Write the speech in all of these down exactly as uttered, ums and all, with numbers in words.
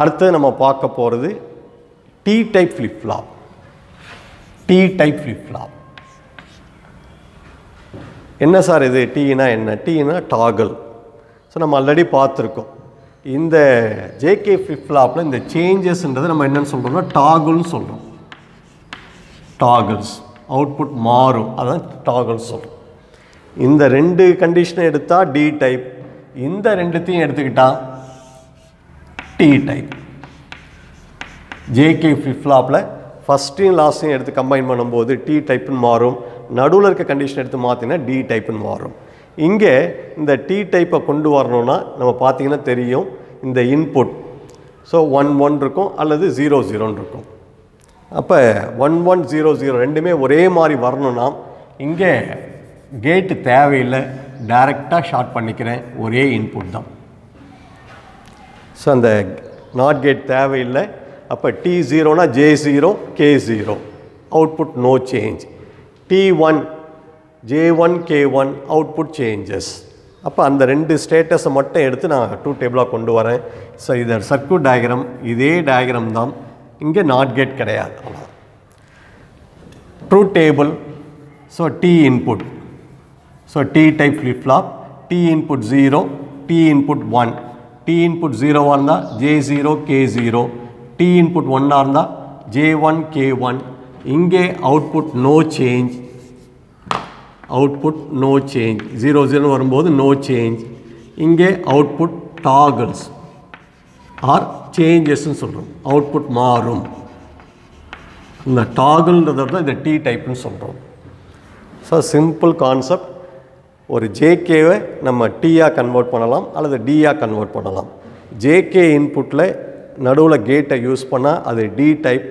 அடுத்து நம்ம பார்க்க போகிறது T Type flip flop. T Type flip flop. என்ன சார் இது? T-னா என்ன? T-னா toggle. ஸோ நம்ம ஆல்ரெடி பார்த்துருக்கோம். இந்த J K flip flopல இந்த சேஞ்சஸ்ன்றது நம்ம என்னன்னு சொல்கிறோம்னா டாகுல்னு சொல்கிறோம். டாகுல்ஸ் அவுட்புட் மாறும், அதான் டாகுல்ஸ் சொல்கிறோம். இந்த ரெண்டு கண்டிஷனை எடுத்தால் D டைப், இந்த ரெண்டுத்தையும் எடுத்துக்கிட்டால் T type. J K flip flopல ஃபஸ்ட்டையும் லாஸ்ட்டையும் எடுத்து கம்பைன் பண்ணும்போது T டைப்புன்னு மாறும், நடுவில் இருக்க கண்டிஷன் எடுத்து மாற்றினா D டைப்புன்னு மாறும். இங்கே இந்த T டைப்பை கொண்டு வரணும்னா நம்ம பார்த்திங்கன்னா தெரியும், இந்த இன்புட் ஸோ ஒன் ஒன் இருக்கும் அல்லது ஜீரோ ஜீரோன்னு இருக்கும். அப்போ ஒன் ஒன் ஜீரோ ஜீரோ ரெண்டுமே ஒரே மாதிரி வரணும்னா இங்கே கேட்டு தேவையில்லை, டைரெக்டாக ஷார்ட் பண்ணிக்கிறேன், ஒரே இன்புட் தான். ஸோ அந்த நாட் கேட் தேவையில்லை. அப்போ டி ஜீரோனா J zero K zero, output no change. T one J one K one, output changes. அப்போ அந்த ரெண்டு ஸ்டேட்டஸை மட்டும் எடுத்து நான் டூ டேபிளாக கொண்டு வரேன். ஸோ இது சர்க்யூட் டயக்ராம், இதே டயக்ராம் தான். இங்கே நாட் கேட் கிடையாது, அவ்வளோ. Truth table. So T input, so T type flip flop, T input zero, T input one. T input ஜீரோவாக இருந்தால் J zero K zero, T input ஒன்னாக இருந்தால் J one K one. இங்கே output no change, output no change, zero zero வரும்போது no change. இங்கே output toggles or சேஞ்சஸ்ன்னு சொல்கிறோம், output மாறும். இந்த டாகல்ன்றதை தான் இந்த T டைப்னு சொல்கிறோம். So simple concept. ஒரு ஜேகேவை நம்ம T-ஆக கன்வெர்ட் பண்ணலாம் அல்லது D-ஆக கன்வெர்ட் பண்ணலாம். ஜேகே இன்புட்டில் நடுவில் கேட்டை யூஸ் பண்ணால் அது டி டைப்,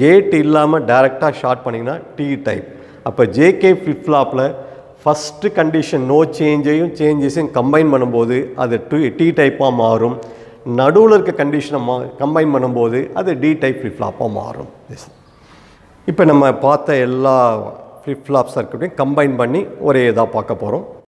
கேட் இல்லாமல் டைரெக்டாக ஷார்ட் பண்ணிங்கன்னா டி டைப். அப்போ ஜேகே ஃபிப் ஃப்ளாப்பில் ஃபஸ்ட்டு கண்டிஷன் நோ சேஞ்சையும் சேஞ்சஸையும் கம்பைன் பண்ணும்போது அது டூ டி டைப்பாக மாறும், நடுவில் இருக்க கண்டிஷனை மா கம்பைன் பண்ணும்போது அது டி டைப் ஃபிப் ஃப்ளாப்பாக மாறும். இப்போ நம்ம பார்த்த எல்லா ஃபிப் ஃப்ளாப் சர்க்யூட்டையும் கம்பைன் பண்ணி ஒரே இதாக பார்க்க போகிறோம்.